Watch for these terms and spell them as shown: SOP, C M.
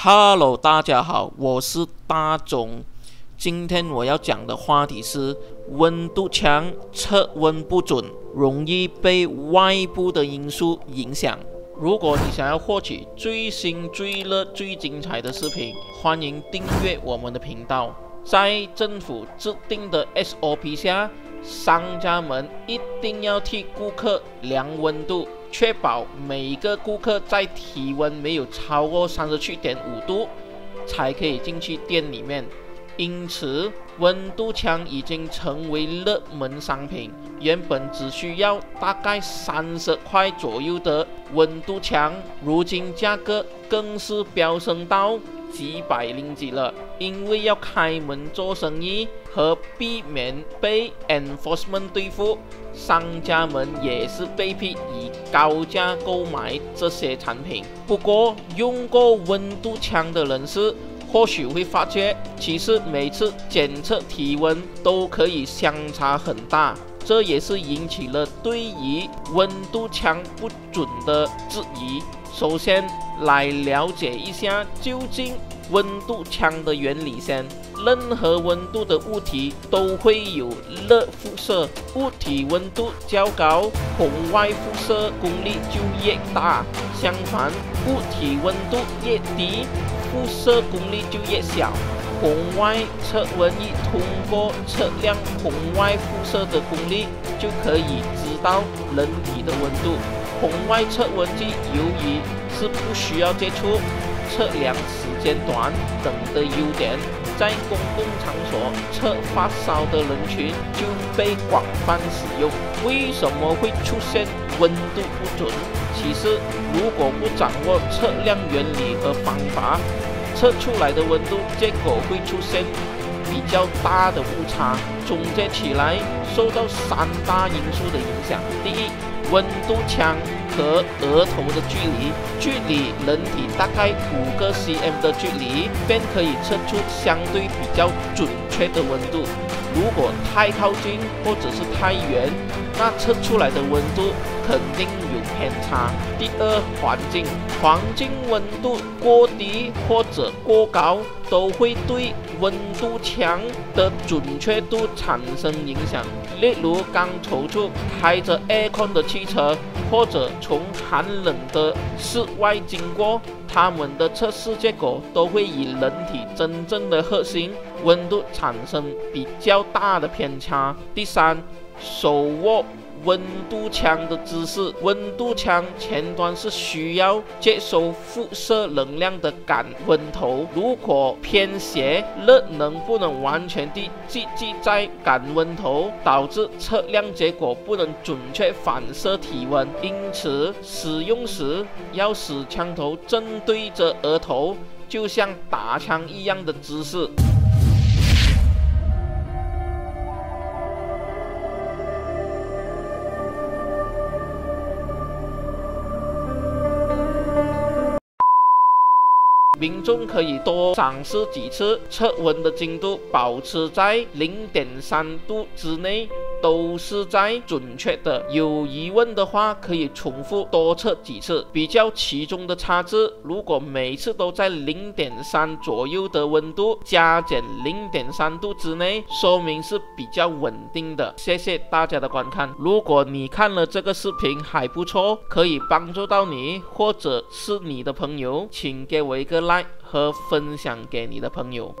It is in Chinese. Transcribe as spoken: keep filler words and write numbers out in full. Hello， 大家好，我是大总。今天我要讲的话题是：温度强，测温不准，容易被外部的因素影响。如果你想要获取最新、最热、最精彩的视频，欢迎订阅我们的频道。在政府制定的 S O P 下，商家们一定要替顾客量温度。 确保每个顾客在体温没有超过 三十七点五 度才可以进去店里面，因此温度枪已经成为热门商品。原本只需要大概三十块左右的温度枪，如今价格更是飙升到几百令吉了。因为要开门做生意和避免被 enforcement 对付，商家们也是被迫以高价购买这些产品。不过，用过温度枪的人士或许会发觉，其实每次检测体温都可以相差很大，这也是引起了对于温度枪不准的质疑。首先，来了解一下究竟温度枪的原理先。任何温度的物体都会有热辐射，物体温度较高，红外辐射功率就越大；相反，物体温度越低，辐射功率就越小。红外测温仪通过测量红外辐射的功率，就可以知道人体的温度。红外测温机由于是不需要接触、测量时间短等的优点，在公共场所测发烧的人群就被广泛使用。为什么会出现温度不准？其实，如果不掌握测量原理和方法，测出来的温度结果会出现比较大的误差。总结起来，受到三大因素的影响：第一，温度枪 和额头的距离，距离人体大概五个 C M 的距离，便可以测出相对比较准确的温度。如果太靠近或者是太远，那测出来的温度肯定有偏差。第二，环境，环境温度过低或者过高，都会对温度枪的准确度产生影响。例如，刚走出开着 aircon 的汽车，或者 从寒冷的室外经过，他们的测试结果都会与人体真正的核心温度产生比较大的偏差。第三，手握温度枪的姿势，温度枪前端是需要接收辐射能量的感温头，如果偏斜，热能不能完全地聚集在感温头，导致测量结果不能准确反射体温。因此，使用时要使枪头正对着额头，就像打枪一样的姿势。 民众可以多尝试几次，测温的精度保持在 零点三 度之内，都是在准确的。有疑问的话，可以重复多测几次，比较其中的差值。如果每次都在 零点三 左右的温度，加减 零点三 度之内，说明是比较稳定的。谢谢大家的观看。如果你看了这个视频还不错，可以帮助到你或者是你的朋友，请给我一个 like 和分享给你的朋友。